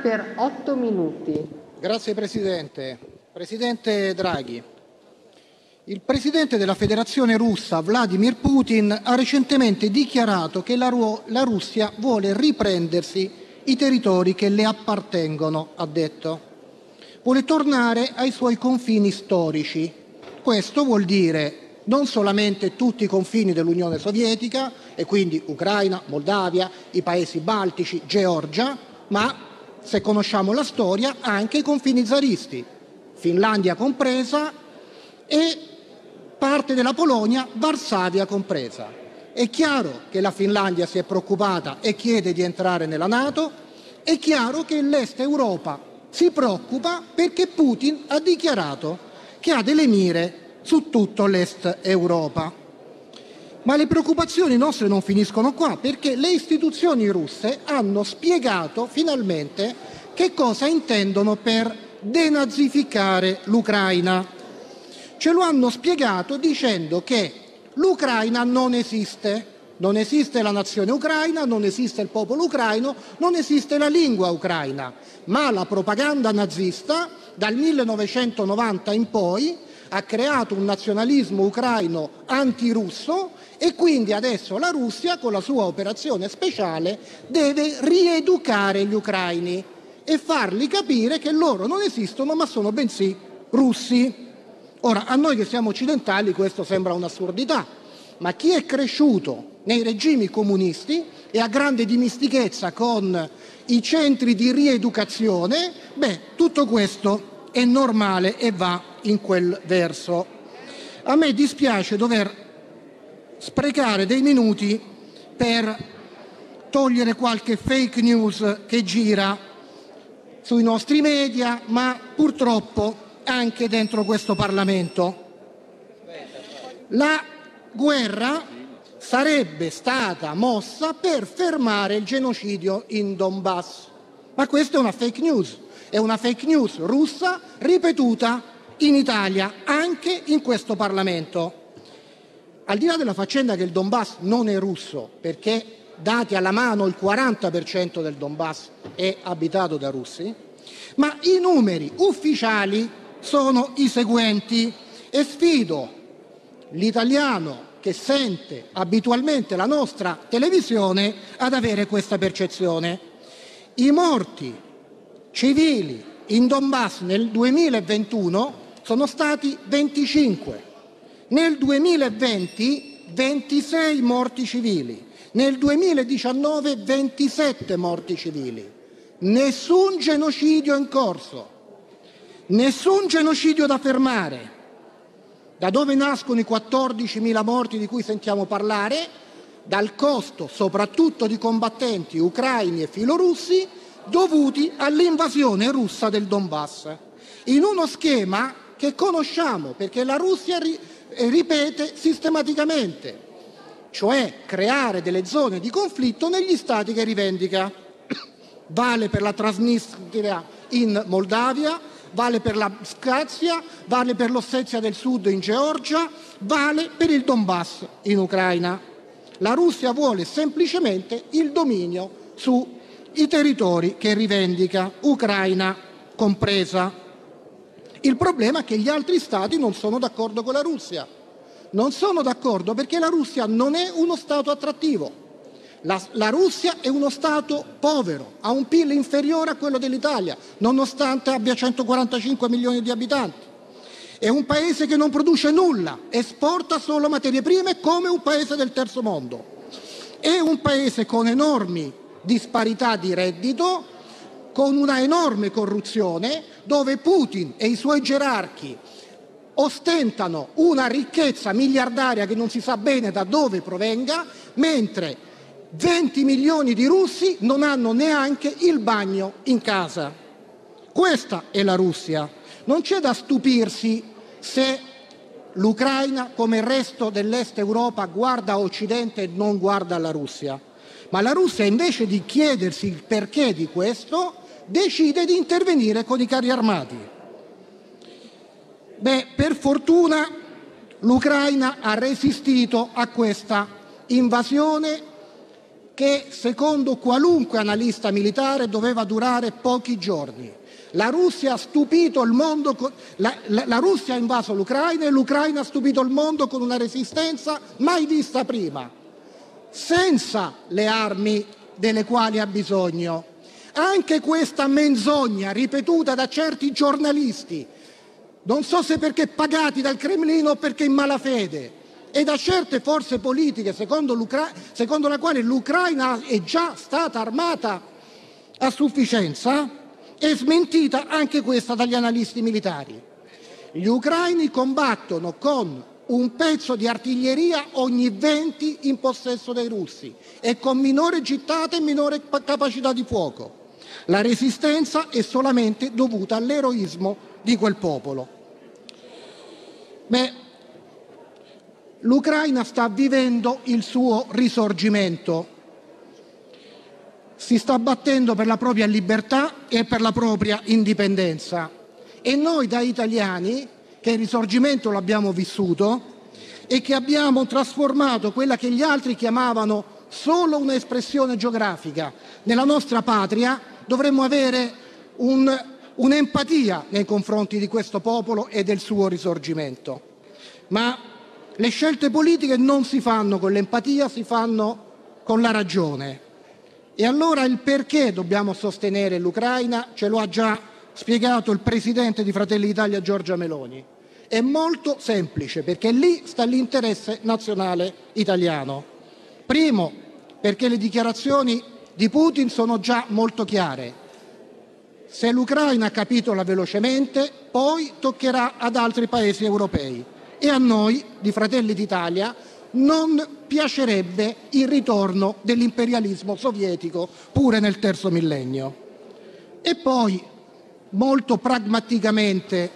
Per 8 minuti. Grazie Presidente. Presidente Draghi, il Presidente della Federazione Russa, Vladimir Putin, ha recentemente dichiarato che la Russia vuole riprendersi i territori che le appartengono, ha detto. Vuole tornare ai suoi confini storici. Questo vuol dire non solamente tutti i confini dell'Unione Sovietica, e quindi Ucraina, Moldavia, i Paesi Baltici, Georgia, ma, se conosciamo la storia, anche i confini zaristi, Finlandia compresa, e parte della Polonia, Varsavia compresa. È chiaro che la Finlandia si è preoccupata e chiede di entrare nella NATO, è chiaro che l'Est Europa si preoccupa perché Putin ha dichiarato che ha delle mire su tutto l'Est Europa. Ma le preoccupazioni nostre non finiscono qua, perché le istituzioni russe hanno spiegato finalmente che cosa intendono per denazificare l'Ucraina. Ce lo hanno spiegato dicendo che l'Ucraina non esiste. Non esiste la nazione ucraina, non esiste il popolo ucraino, non esiste la lingua ucraina. Ma la propaganda nazista, dal 1990 in poi, ha creato un nazionalismo ucraino antirusso, e quindi adesso la Russia, con la sua operazione speciale, deve rieducare gli ucraini e farli capire che loro non esistono, ma sono bensì russi. Ora, a noi che siamo occidentali questo sembra un'assurdità, ma chi è cresciuto nei regimi comunisti e ha grande dimestichezza con i centri di rieducazione, beh, tutto questo è normale e va in quel verso. A me dispiace dover sprecare dei minuti per togliere qualche fake news che gira sui nostri media, ma purtroppo anche dentro questo Parlamento. La guerra sarebbe stata mossa per fermare il genocidio in Donbass, ma questa è una fake news. È una fake news russa ripetuta in Italia, anche in questo Parlamento. Al di là della faccenda che il Donbass non è russo, perché dati alla mano il 40% del Donbass è abitato da russi, ma i numeri ufficiali sono i seguenti, e sfido l'italiano che sente abitualmente la nostra televisione ad avere questa percezione. I morti civili in Donbass nel 2021 sono stati 25, nel 2020 26 morti civili, nel 2019 27 morti civili. Nessun genocidio in corso, nessun genocidio da fermare. Da dove nascono i 14.000 morti di cui sentiamo parlare? Dal costo soprattutto di combattenti ucraini e filorussi dovuti all'invasione russa del Donbass, in uno schema che conosciamo perché la Russia ripete sistematicamente, cioè creare delle zone di conflitto negli stati che rivendica. Vale per la Transnistria in Moldavia, vale per l'Abkhazia, vale per l'Ossetia del Sud in Georgia, vale per il Donbass in Ucraina. La Russia vuole semplicemente il dominio su i territori che rivendica, Ucraina compresa. Il problema è che gli altri stati non sono d'accordo con la Russia. Non sono d'accordo perché la Russia non è uno stato attrattivo. La Russia è uno stato povero, ha un PIL inferiore a quello dell'Italia, nonostante abbia 145 milioni di abitanti. È un paese che non produce nulla, esporta solo materie prime come un paese del terzo mondo. È un paese con enormi disparità di reddito, con una enorme corruzione, dove Putin e i suoi gerarchi ostentano una ricchezza miliardaria che non si sa bene da dove provenga, mentre 20 milioni di russi non hanno neanche il bagno in casa. Questa è la Russia. Non c'è da stupirsi se l'Ucraina, come il resto dell'Est Europa, guarda a Occidente e non guarda alla Russia. Ma la Russia, invece di chiedersi il perché di questo, decide di intervenire con i carri armati. Beh, per fortuna l'Ucraina ha resistito a questa invasione che secondo qualunque analista militare doveva durare pochi giorni. La Russia ha stupito il mondo, la Russia ha invaso l'Ucraina e l'Ucraina ha stupito il mondo con una resistenza mai vista prima, senza le armi delle quali ha bisogno. Anche questa menzogna ripetuta da certi giornalisti, non so se perché pagati dal Cremlino o perché in malafede, e da certe forze politiche secondo la quale l'Ucraina è già stata armata a sufficienza, è smentita anche questa dagli analisti militari. Gli ucraini combattono con un pezzo di artiglieria ogni 20 in possesso dei russi e con minore gittata e minore capacità di fuoco. La resistenza è solamente dovuta all'eroismo di quel popolo. L'Ucraina sta vivendo il suo risorgimento, si sta battendo per la propria libertà e per la propria indipendenza, e noi da italiani, che il risorgimento l'abbiamo vissuto e che abbiamo trasformato quella che gli altri chiamavano solo un'espressione geografica nella nostra patria, dovremmo avere un'empatia nei confronti di questo popolo e del suo risorgimento. Ma le scelte politiche non si fanno con l'empatia, si fanno con la ragione. E allora il perché dobbiamo sostenere l'Ucraina ce lo ha già spiegato il Presidente di Fratelli d'Italia, Giorgia Meloni. È molto semplice, perché lì sta l'interesse nazionale italiano. Primo, perché le dichiarazioni di Putin sono già molto chiare. Se l'Ucraina capitola velocemente, poi toccherà ad altri paesi europei. E a noi di Fratelli d'Italia non piacerebbe il ritorno dell'imperialismo sovietico pure nel terzo millennio. E poi, molto pragmaticamente,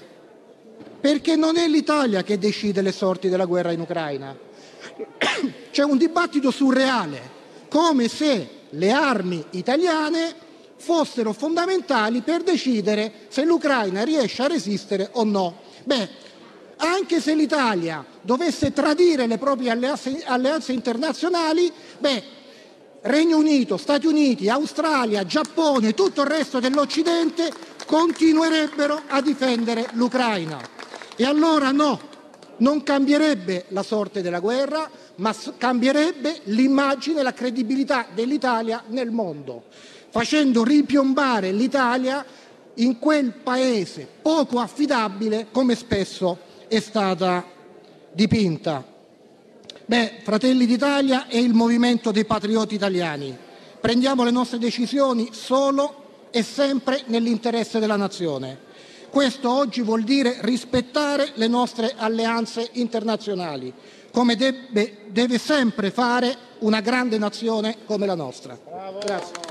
perché non è l'Italia che decide le sorti della guerra in Ucraina. C'è un dibattito surreale, come se le armi italiane fossero fondamentali per decidere se l'Ucraina riesce a resistere o no. Anche se l'Italia dovesse tradire le proprie alleanze internazionali, Regno Unito, Stati Uniti, Australia, Giappone, tutto il resto dell'Occidente continuerebbero a difendere l'Ucraina. E allora no, non cambierebbe la sorte della guerra, ma cambierebbe l'immagine e la credibilità dell'Italia nel mondo, facendo ripiombare l'Italia in quel paese poco affidabile come spesso è stata dipinta. Fratelli d'Italia è il movimento dei patrioti italiani. Prendiamo le nostre decisioni solo e sempre nell'interesse della nazione. Questo oggi vuol dire rispettare le nostre alleanze internazionali, come deve sempre fare una grande nazione come la nostra. Bravo. Grazie.